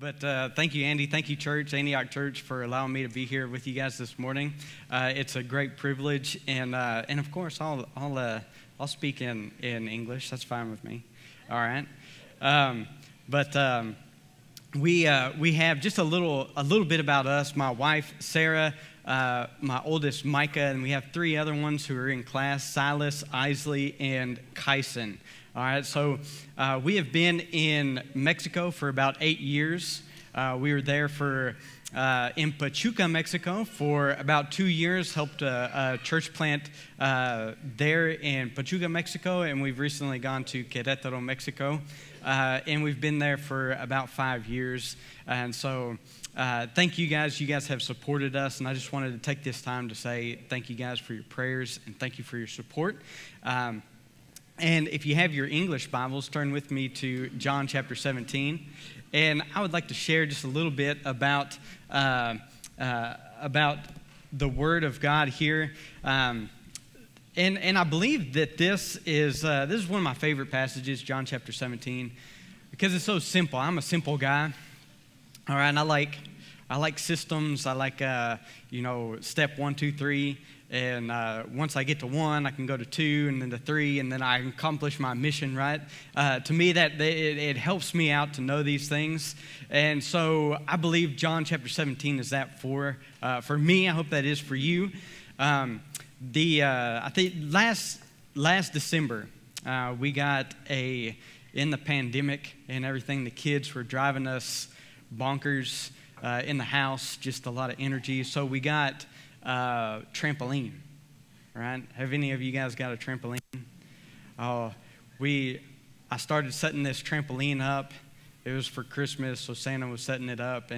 But thank you, Andy. Thank you, Church, Antioch Church, for allowing me to be here with you guys this morning. It's a great privilege, and of course, I'll speak in English. That's fine with me. All right. We have just a little bit about us. My wife Sarah, my oldest Micah, and we have three other ones who are in class: Silas, Isley, and Kyson. All right, so we have been in Mexico for about 8 years. We were there in Pachuca, Mexico, for about 2 years, helped a church plant there in Pachuca, Mexico, and we've recently gone to Querétaro, Mexico, and we've been there for about 5 years. And so thank you guys. You guys have supported us, and I just wanted to take this time to say thank you guys for your prayers and thank you for your support. And if you have your English Bibles, turn with me to John chapter 17. And I would like to share just a little bit about the Word of God here. And I believe that this is one of my favorite passages, John chapter 17, because it's so simple. I'm a simple guy, all right? And I like systems. I like, step 1, 2, 3. And once I get to 1, I can go to 2, and then to 3, and then I accomplish my mission, right? To me, it helps me out to know these things. And so I believe John chapter 17 is that for me. I hope that is for you. I think last December, we got in the pandemic and everything, the kids were driving us bonkers in the house, just a lot of energy. So we got trampoline, right? Have any of you guys got a trampoline? I started setting this trampoline up. It was for Christmas, so Santa was setting it up,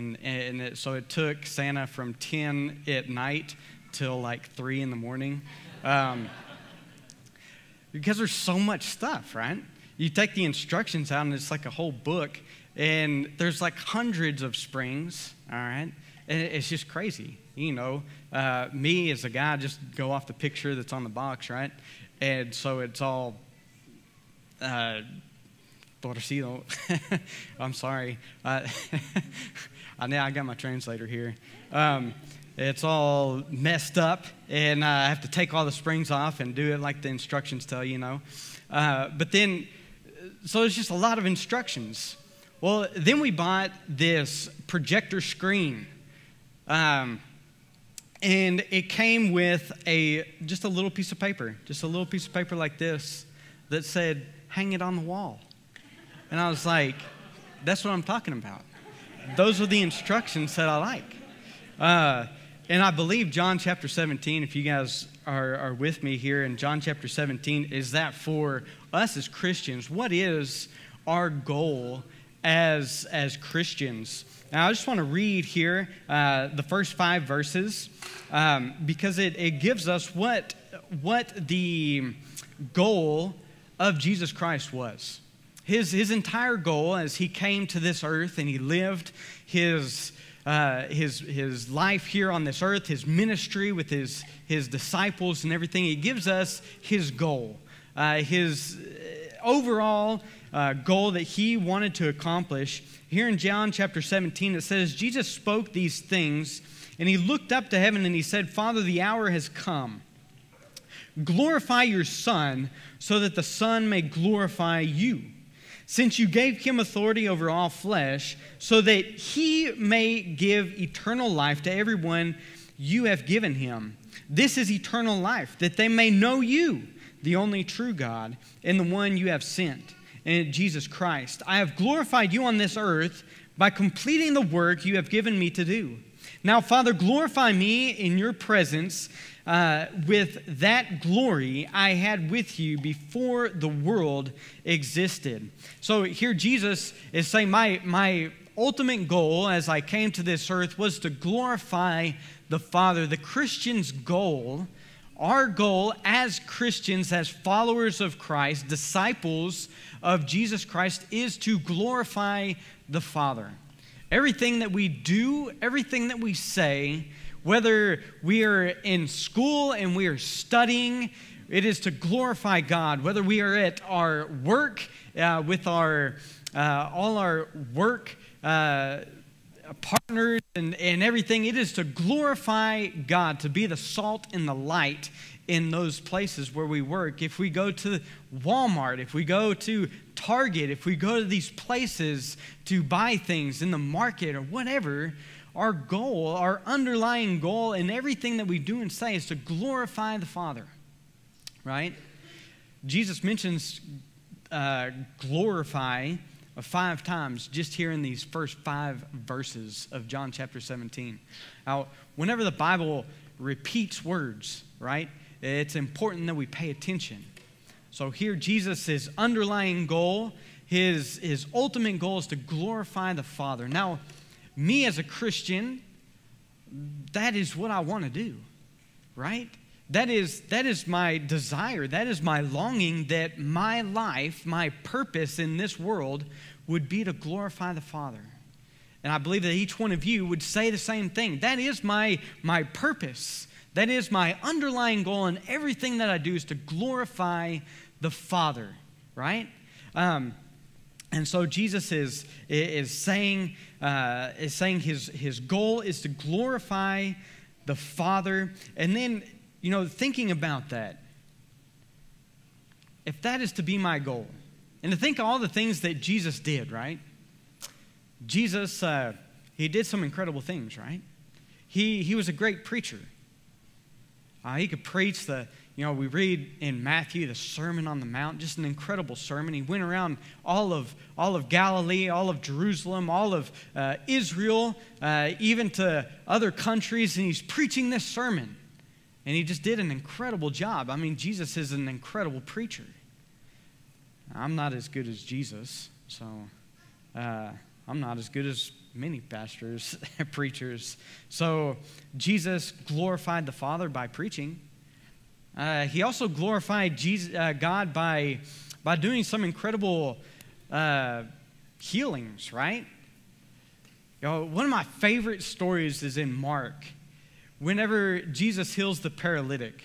so it took Santa from 10 at night till like 3 in the morning, because there's so much stuff, right? You take the instructions out, and it's like a whole book, and there's like hundreds of springs, all right? And it's just crazy. Me as a guy, just go off the picture that's on the box, right? And so it's all torcido. I'm sorry. Now I got my translator here. It's all messed up, and I have to take all the springs off and do it like the instructions tell you. So it's just a lot of instructions. Well, then we bought this projector screen. And it came with just a little piece of paper, like this that said, hang it on the wall. And I was like, that's what I'm talking about. Those are the instructions that I like. And I believe John chapter 17, if you guys are with me here, in John chapter 17, is that for us as Christians, what is our goal as Christians? Now, I just want to read here the first 5 verses because it gives us what the goal of Jesus Christ was. His entire goal as he came to this earth and he lived his life here on this earth, his ministry with his disciples and everything. It gives us his goal, his overall goal that he wanted to accomplish. Here in John chapter 17, it says, Jesus spoke these things, and he looked up to heaven, and he said, Father, the hour has come. Glorify your Son, so that the Son may glorify you, since you gave him authority over all flesh, so that he may give eternal life to everyone you have given him. This is eternal life, that they may know you, the only true God, and the one you have sent. And Jesus Christ, I have glorified you on this earth by completing the work you have given me to do. Now, Father, glorify me in your presence with that glory I had with you before the world existed. So here Jesus is saying, my ultimate goal as I came to this earth was to glorify the Father. The Christian's goal, our goal as Christians, as followers of Christ, disciples of Jesus Christ, is to glorify the Father. Everything that we do, everything that we say, whether we are in school and we are studying, it is to glorify God. Whether we are at our work, with all our work partners and everything. It is to glorify God, to be the salt and the light in those places where we work. If we go to Walmart, if we go to Target, if we go to these places to buy things in the market or whatever, our goal, our underlying goal in everything that we do and say is to glorify the Father, right? Jesus mentions glorify 5 times just here in these first 5 verses of John chapter 17. Now, whenever the Bible repeats words, right, it's important that we pay attention. So here Jesus' underlying goal, his ultimate goal is to glorify the Father. Now, me as a Christian, that is what I want to do, right? That is my desire, that is my longing, that my life, my purpose in this world would be to glorify the Father. And I believe that each one of you would say the same thing. That is my purpose. That is my underlying goal in everything that I do is to glorify the Father, right? And so Jesus is saying his goal is to glorify the Father. And then, you know, thinking about that, if that is to be my goal, and to think of all the things that Jesus did, right? Jesus, he did some incredible things, right? He was a great preacher. He could preach we read in Matthew, the Sermon on the Mount, just an incredible sermon. He went around all of Galilee, all of Jerusalem, all of Israel, even to other countries, and he's preaching this sermon. And he just did an incredible job. I mean, Jesus is an incredible preacher. I'm not as good as Jesus, so I'm not as good as many pastors and preachers. So Jesus glorified the Father by preaching. He also glorified God by doing some incredible healings, right? You know, one of my favorite stories is in Mark. Whenever Jesus heals the paralytic,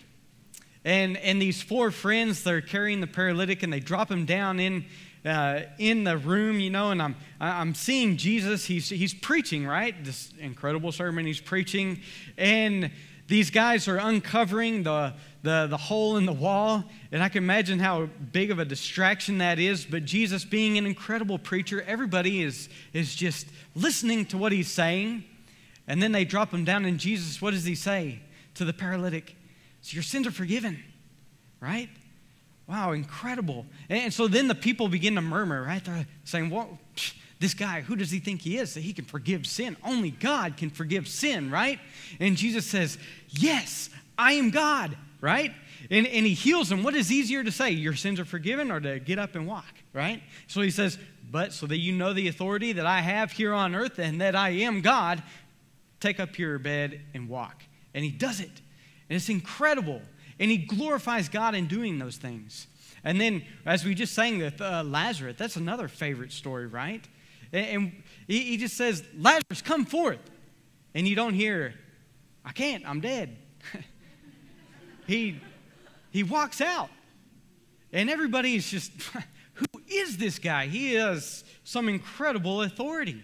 and these 4 friends, they're carrying the paralytic and they drop him down in the room, you know, and I'm seeing Jesus. He's preaching, right? This incredible sermon he's preaching, and these guys are uncovering the hole in the wall, and I can imagine how big of a distraction that is. But Jesus, being an incredible preacher, everybody is just listening to what he's saying. And then they drop him down, and Jesus, what does he say to the paralytic? So your sins are forgiven, right? Wow, incredible. And so then the people begin to murmur, right? They're saying, well, this guy, who does he think he is that he can forgive sin? Only God can forgive sin, right? And Jesus says, yes, I am God, right? And he heals him. What is easier to say, your sins are forgiven, or to get up and walk, right? So he says, but so that you know the authority that I have here on earth and that I am God, take up your bed and walk. And he does it. And it's incredible. And he glorifies God in doing those things. And then, as we just sang with Lazarus, that's another favorite story, right? And he just says, Lazarus, come forth. And you don't hear, I can't, I'm dead. He walks out. And everybody is just, who is this guy? He has some incredible authority.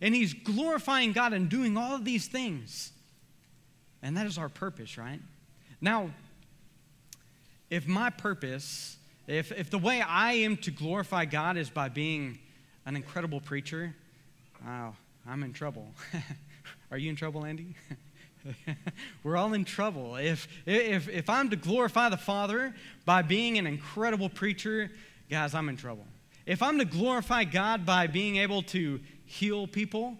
And he's glorifying God and doing all of these things. And that is our purpose, right? Now, if my purpose, if the way I am to glorify God is by being an incredible preacher, wow, I'm in trouble. Are you in trouble, Andy? We're all in trouble. If I'm to glorify the Father by being an incredible preacher, guys, I'm in trouble. If I'm to glorify God by being able to heal people,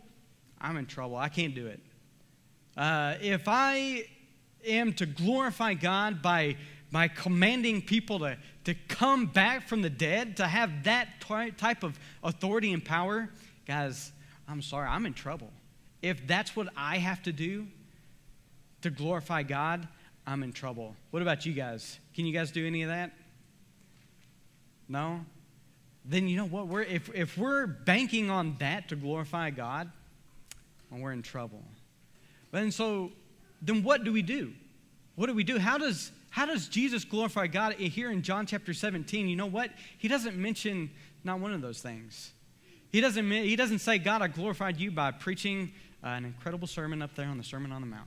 I'm in trouble. I can't do it. If I am to glorify God by commanding people to come back from the dead, to have that type of authority and power, guys, I'm sorry, I'm in trouble. If that's what I have to do to glorify God, I'm in trouble. What about you guys? Can you guys do any of that? No? Then you know what? If we're banking on that to glorify God, well, we're in trouble. And so, then what do we do? What do we do? How does Jesus glorify God here in John chapter 17? You know what? He doesn't mention not one of those things. He doesn't say, God, I glorified you by preaching an incredible sermon up there on the Sermon on the Mount.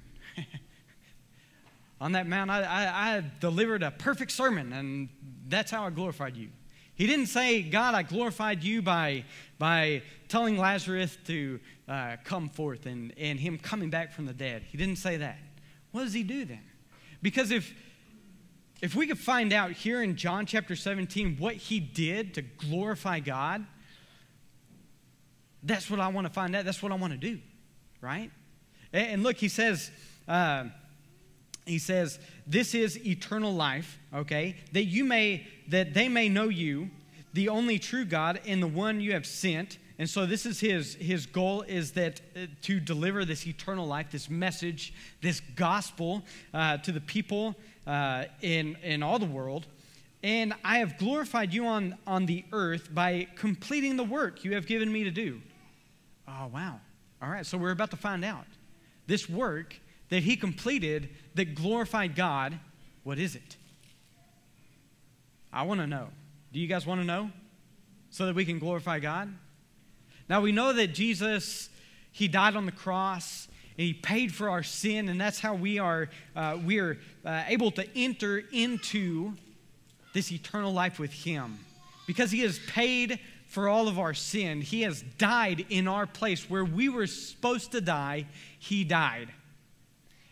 On that mount, I delivered a perfect sermon, and that's how I glorified you. He didn't say, God, I glorified you by telling Lazarus to come forth and him coming back from the dead. He didn't say that. What does he do then? Because if we could find out here in John chapter 17 what he did to glorify God, that's what I want to find out. That's what I want to do, right? And look, he says... He says, this is eternal life, okay, that they may know you, the only true God, and the one you have sent. And so this is his goal, is that to deliver this eternal life, this message, this gospel to the people in all the world. And I have glorified you on the earth by completing the work you have given me to do. Oh, wow. All right, so we're about to find out. This work that he completed that glorified God, what is it? I want to know. Do you guys want to know? So that we can glorify God? Now we know that Jesus, he died on the cross, and he paid for our sin, and that's how we are able to enter into this eternal life with him. Because he has paid for all of our sin. He has died in our place. Where we were supposed to die, he died.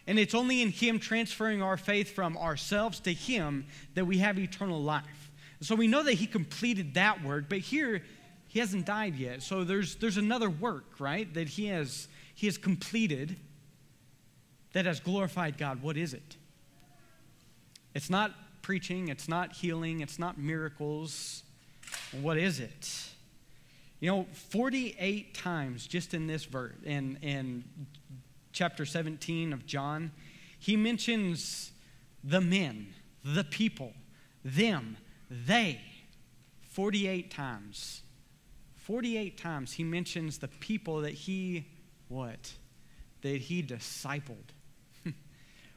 And it's only in him transferring our faith from ourselves to him that we have eternal life. So we know that he completed that work, but here he hasn't died yet. So there's another work, right, that he has completed that has glorified God. What is it? It's not preaching. It's not healing. It's not miracles. What is it? You know, 48 times just in this verse, and chapter 17 of John, he mentions the men, the people, them, they, 48 times. 48 times he mentions the people that he, what? That he discipled.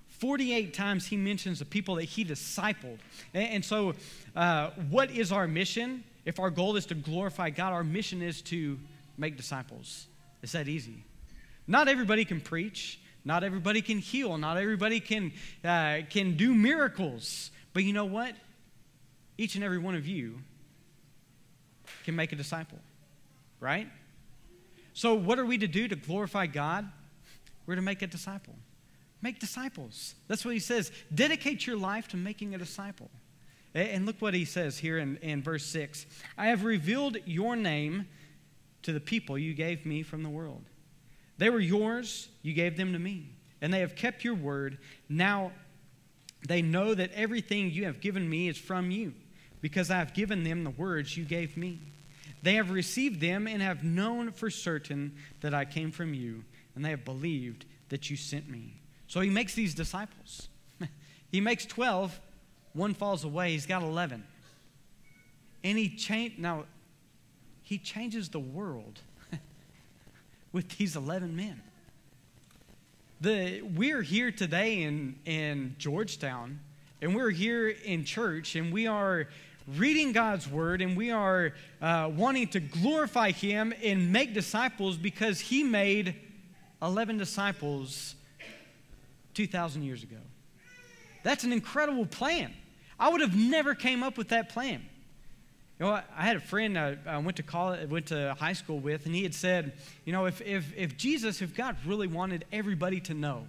48 times he mentions the people that he discipled. And so what is our mission? If our goal is to glorify God, our mission is to make disciples. It's that easy. Not everybody can preach. Not everybody can heal. Not everybody can do miracles. But you know what? Each and every one of you can make a disciple, right? So what are we to do to glorify God? We're to make a disciple. Make disciples. That's what he says. Dedicate your life to making a disciple. And look what he says here in verse 6. I have revealed your name to the people you gave me from the world. They were yours, you gave them to me, and they have kept your word. Now they know that everything you have given me is from you, because I have given them the words you gave me. They have received them and have known for certain that I came from you, and they have believed that you sent me. So he makes these disciples. He makes 12, one falls away, he's got 11. And he changes the world with these 11 men. We're here today in Georgetown, and we're here in church, and we are reading God's word, and we are wanting to glorify him and make disciples because he made 11 disciples 2,000 years ago. That's an incredible plan. I would have never came up with that plan. You know, I had a friend I went to high school with, and he had said, you know, if God really wanted everybody to know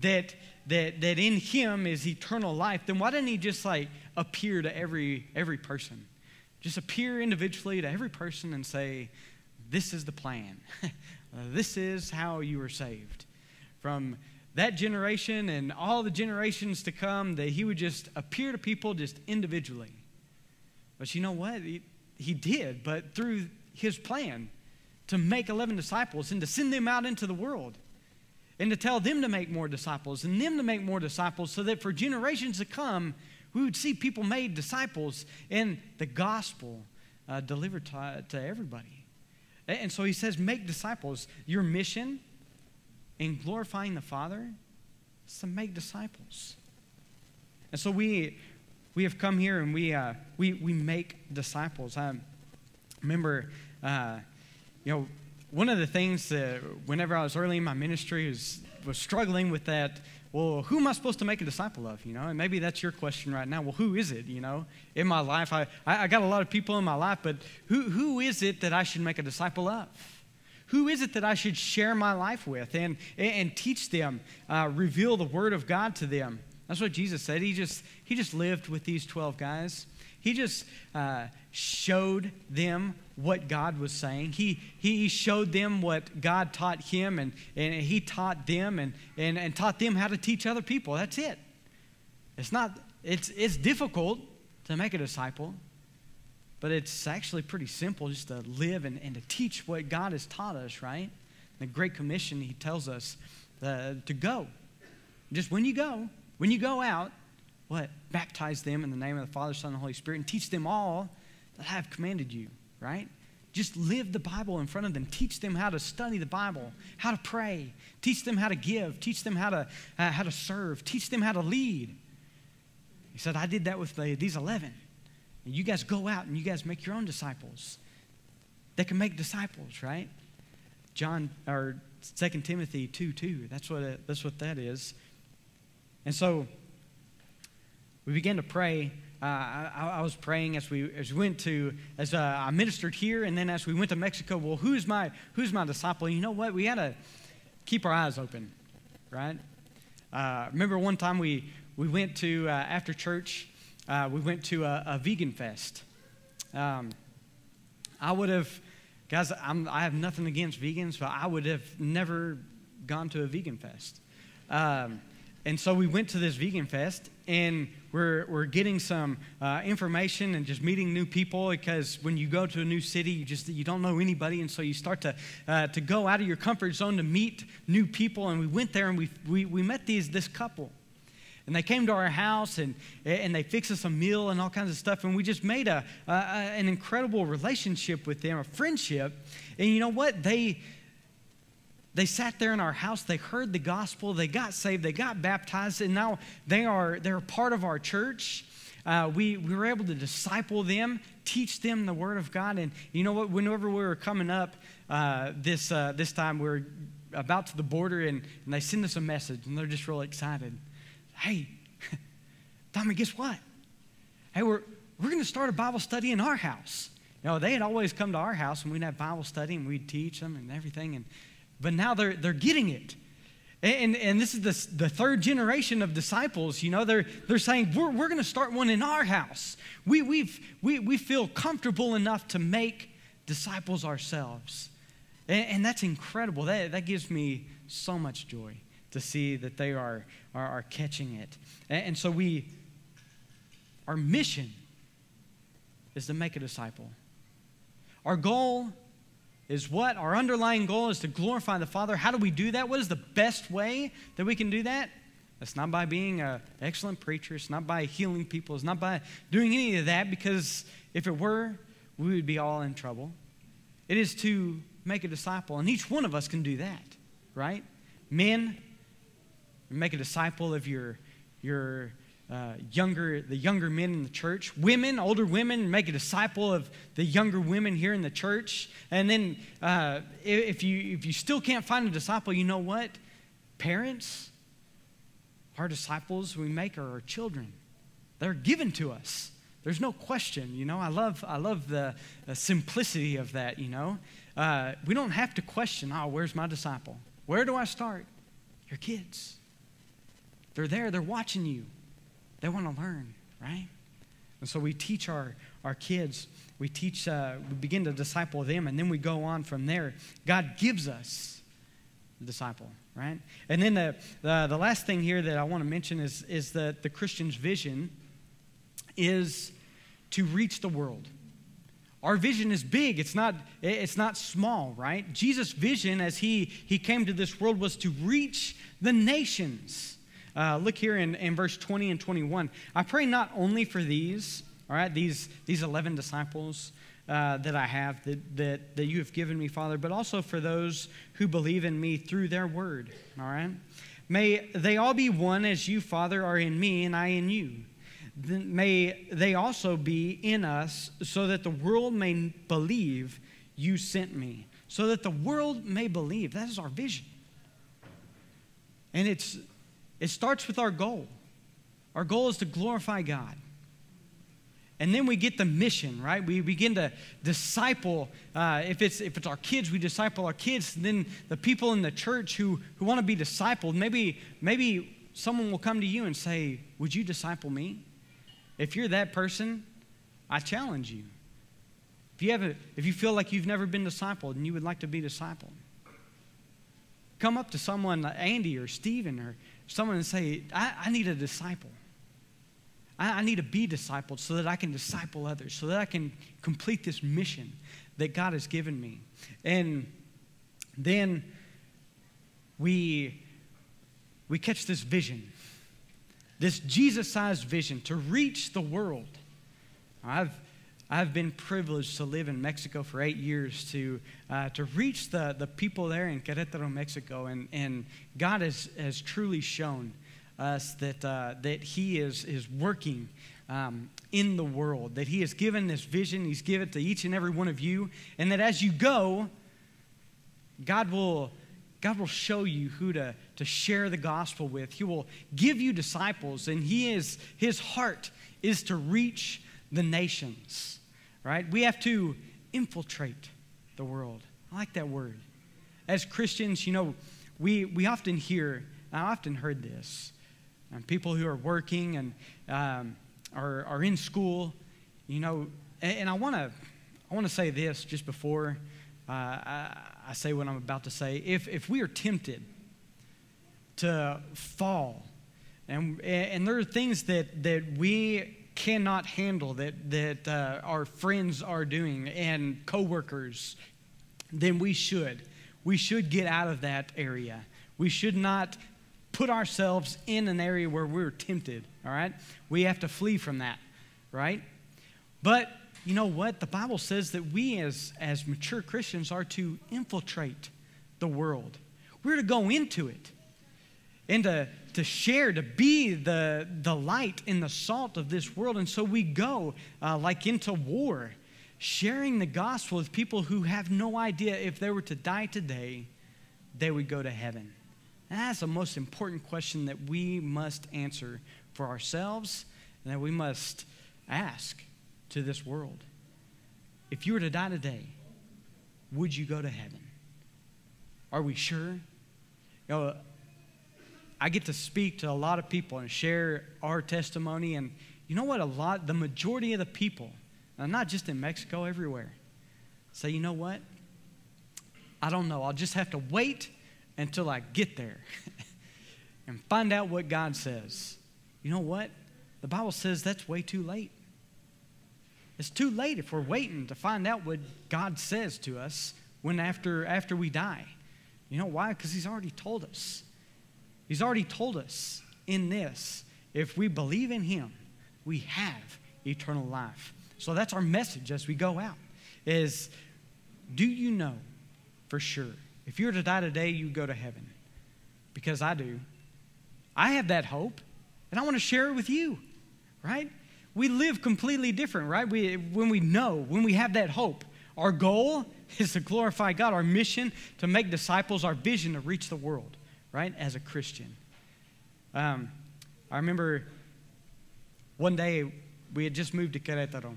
that in him is eternal life, then why didn't he just like appear to every person? Just appear individually to every person and say, this is the plan. This is how you were saved. From that generation and all the generations to come, that he would just appear to people just individually. But you know what? He did, but through his plan to make 11 disciples and to send them out into the world and to tell them to make more disciples and them to make more disciples, so that for generations to come, we would see people made disciples and the gospel delivered to everybody. And so he says, make disciples. Your mission in glorifying the Father is to make disciples. And so we have come here and we make disciples. I remember One of the things that whenever I was early in my ministry was struggling with that, well, who am I supposed to make a disciple of, you know? And maybe that's your question right now. Well, who is it, you know? In my life, I got a lot of people in my life, but who is it that I should make a disciple of? Who is it that I should share my life with and teach them, reveal the Word of God to them? That's what Jesus said. He just lived with these 12 guys. He just showed them what God was saying. He showed them what God taught him, and he taught them and taught them how to teach other people. That's it. It's difficult to make a disciple, but it's actually pretty simple just to live and to teach what God has taught us, right? The Great Commission, he tells us to go. Just when you go out, what? Baptize them in the name of the Father, Son, and the Holy Spirit, and teach them all that I have commanded you, right? Just live the Bible in front of them. Teach them how to study the Bible, how to pray. Teach them how to give. Teach them how to serve. Teach them how to lead. He said, I did that with these 11. And you guys go out and you guys make your own disciples. They can make disciples, right? 2 Timothy 2:2. That's what that is. And so we began to pray. I was praying as I ministered here, and then as we went to Mexico. Well, who's my disciple? And you know what? We had to keep our eyes open, right? Remember one time we went to after church, we went to a vegan fest. I have nothing against vegans, but I would have never gone to a vegan fest. And so we went to this vegan fest, and we're getting some information and just meeting new people, because when you go to a new city, you don't know anybody, and so you start to go out of your comfort zone to meet new people. And we went there, and we met this couple, and they came to our house, and they fixed us a meal and all kinds of stuff, and we just made an incredible relationship with them, a friendship. And you know what? They sat there in our house, they heard the gospel, they got saved, they got baptized, and now they're part of our church. We were able to disciple them, teach them the Word of God. And you know what? Whenever we were coming up this time, we were about to the border, and they send us a message, and they're just real excited. Hey, Tommy, guess what? Hey, we're going to start a Bible study in our house. You know, they had always come to our house, and we'd have Bible study, and we'd teach them and everything, but now they're getting it. And this is the third generation of disciples. You know, they're saying, we're going to start one in our house. We feel comfortable enough to make disciples ourselves. And that's incredible. That gives me so much joy to see that they are catching it. And so our mission is to make a disciple. Our goal is what? Our underlying goal is to glorify the Father. How do we do that? What is the best way that we can do that? It's not by being an excellent preacher. It's not by healing people. It's not by doing any of that, because if it were, we would be all in trouble. It is to make a disciple, and each one of us can do that, right? Men, make a disciple of the younger men in the church. Women, older women, make a disciple of the younger women here in the church. And then if you still can't find a disciple, you know what? Parents, our disciples we make are our children. They're given to us. There's no question, you know. I love the simplicity of that, you know. We don't have to question, oh, where's my disciple? Where do I start? Your kids. They're there. They're watching you. They want to learn, right? And so we teach our kids. We begin to disciple them, and then we go on from there. God gives us the disciple, right? And then the last thing here that I want to mention is that the Christian's vision is to reach the world. Our vision is big. It's not small, right? Jesus' vision as he came to this world was to reach the nations. Look here in verse 20 and 21. I pray not only for these, all right, these 11 disciples that I have, that you have given me, Father, but also for those who believe in me through their word, all right? May they all be one as you, Father, are in me and I in you. May they also be in us so that the world may believe you sent me, so that the world may believe. That is our vision. And it starts with our goal. Our goal is to glorify God. And then we get the mission, right? We begin to disciple. If it's our kids, we disciple our kids. Then the people in the church who want to be discipled, maybe someone will come to you and say, would you disciple me? If you're that person, I challenge you. If you feel like you've never been discipled and you would like to be discipled, come up to someone like Andy or Stephen or someone and say, I need a disciple. I need to be discipled so that I can disciple others, so that I can complete this mission that God has given me. And then we catch this vision, this Jesus-sized vision to reach the world. I've been privileged to live in Mexico for 8 years to reach the people there in Querétaro, Mexico. And God has truly shown us that He is working in the world, that He has given this vision, He's given it to each and every one of you, and that as you go, God will show you who to share the gospel with. He will give you disciples, and His heart is to reach the nations, right? We have to infiltrate the world. I like that word. As Christians, you know, we often hear, I often heard this, and people who are working and are in school, you know, and I want to say this just before I say what I'm about to say. If we are tempted to fall, and there are things that we cannot handle that our friends are doing and coworkers, then we should get out of that area. We should not put ourselves in an area where we're tempted, all right? We have to flee from that, right? But you know what? The Bible says that we as mature Christians are to infiltrate the world. We're to go into it and to share, to be the light and the salt of this world. And so we go like into war, sharing the gospel with people who have no idea if they were to die today, they would go to heaven. That's the most important question that we must answer for ourselves and that we must ask to this world. If you were to die today, would you go to heaven? Are we sure? You know, I get to speak to a lot of people and share our testimony, and you know what? The majority of the people, and not just in Mexico, everywhere, say, you know what? I don't know. I'll just have to wait until I get there and find out what God says. You know what? The Bible says that's way too late. It's too late if we're waiting to find out what God says to us when after we die. You know why? Because He's already told us. He's already told us in this, if we believe in Him, we have eternal life. So that's our message as we go out is, do you know for sure? If you were to die today, you go to heaven. Because I do. I have that hope, and I want to share it with you, right? We live completely different, right? When we have that hope, our goal is to glorify God, our mission to make disciples, our vision to reach the world, right, as a Christian. I remember one day we had just moved to Querétaro.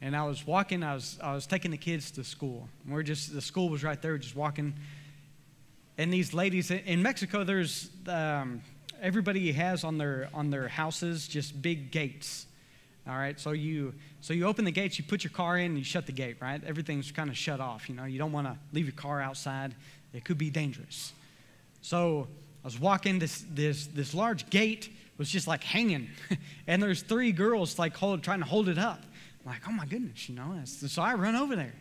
And I was walking, I was taking the kids to school. And the school was right there, we're just walking. And these ladies, in Mexico, there's, everybody has on their houses just big gates, all right? So you open the gates, you put your car in, and you shut the gate, right? Everything's kind of shut off, you know? You don't want to leave your car outside. It could be dangerous. So I was walking, this large gate was just like hanging. And there's three girls like trying to hold it up. Like, oh my goodness, you know. So I run over there.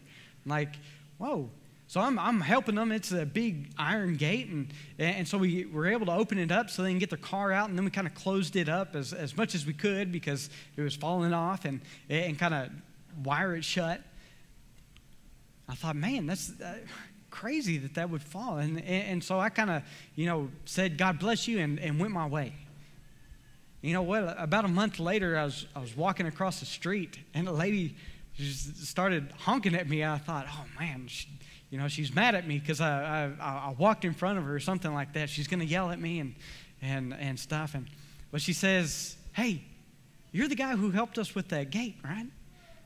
I'm like, whoa. So I'm helping them. It's a big iron gate. And so we were able to open it up so they can get their car out. And then we kind of closed it up as much as we could because it was falling off and kind of wire it shut. I thought, man, that's crazy that would fall. And so I kind of, you know, said, God bless you, and went my way. You know what, about a month later, I was walking across the street, and a lady, She just started honking at me, and I thought, oh, man, she's mad at me because I walked in front of her or something like that. She's going to yell at me and stuff. But she says, hey, you're the guy who helped us with that gate, right?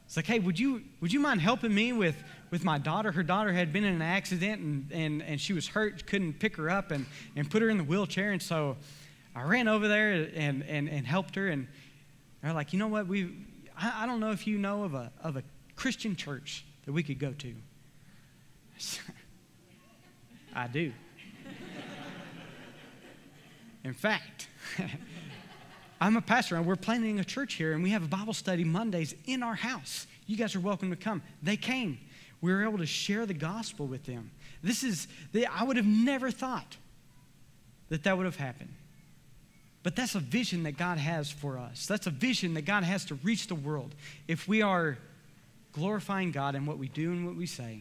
It's like, hey, would you mind helping me with my daughter? Her daughter had been in an accident, and she was hurt, couldn't pick her up and put her in the wheelchair. And so I ran over there and helped her. And they're like, you know what, I don't know if you know of a Christian church that we could go to. I do. In fact, I'm a pastor, and we're planning a church here, and we have a Bible study Mondays in our house. You guys are welcome to come. They came. We were able to share the gospel with them. I would have never thought that would have happened. But that's a vision that God has for us. That's a vision that God has to reach the world. If we are glorifying God in what we do and what we say,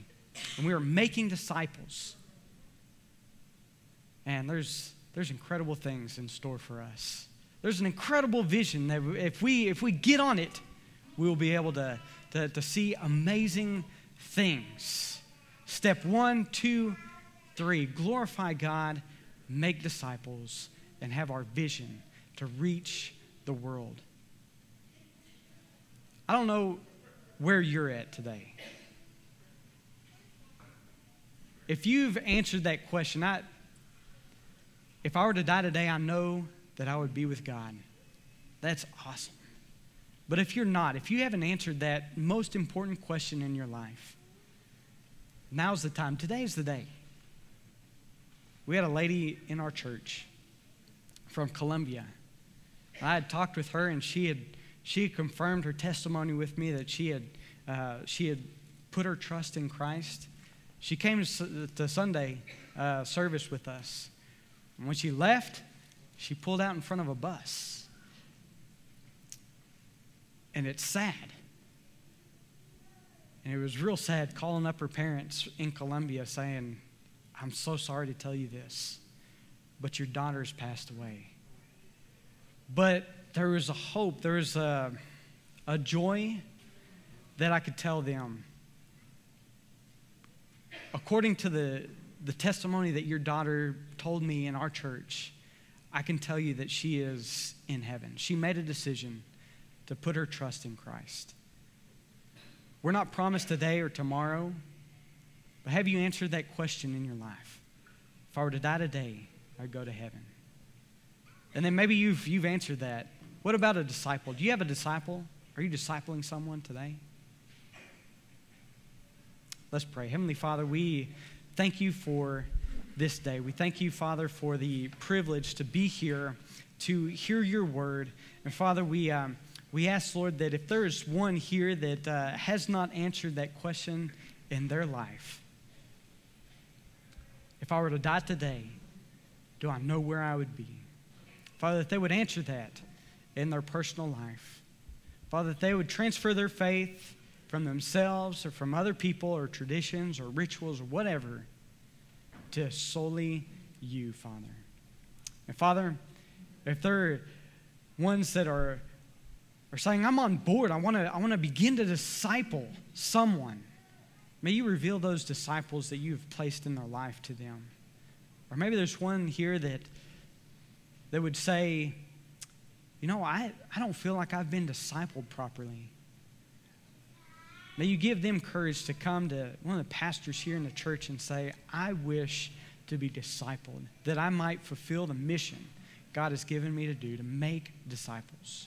and we are making disciples, and there's incredible things in store for us. There's an incredible vision that if we get on it, we'll be able to see amazing things. Step 1, 2, 3, glorify God, make disciples, and have our vision to reach the world. I don't know where you're at today. If you've answered that question, if I were to die today, I know that I would be with God. That's awesome. But if you're not, if you haven't answered that most important question in your life, now's the time. Today's the day. We had a lady in our church from Colombia. I had talked with her, and she had confirmed her testimony with me that she had put her trust in Christ. She came to Sunday service with us, and when she left, she pulled out in front of a bus, and it's sad. And it was real sad calling up her parents in Colombia saying, I'm so sorry to tell you this, but your daughter's passed away. But there was a hope, there was a joy that I could tell them. According to the testimony that your daughter told me in our church, I can tell you that she is in heaven. She made a decision to put her trust in Christ. We're not promised today or tomorrow, but have you answered that question in your life? If I were to die today, I'd go to heaven. And then maybe you've answered that. What about a disciple? Do you have a disciple? Are you discipling someone today? Let's pray. Heavenly Father, we thank you for this day. We thank you, Father, for the privilege to be here, to hear your word. And Father, we ask, Lord, that if there is one here that has not answered that question in their life, if I were to die today, do I know where I would be? Father, that they would answer that in their personal life. Father, that they would transfer their faith from themselves or from other people or traditions or rituals or whatever to solely you, Father. And Father, if there are ones that are saying, I'm on board, I want to begin to disciple someone, may you reveal those disciples that you've placed in their life to them. Or maybe there's one here that would say, you know, I don't feel like I've been discipled properly. May you give them courage to come to one of the pastors here in the church and say, I wish to be discipled, that I might fulfill the mission God has given me to do, to make disciples.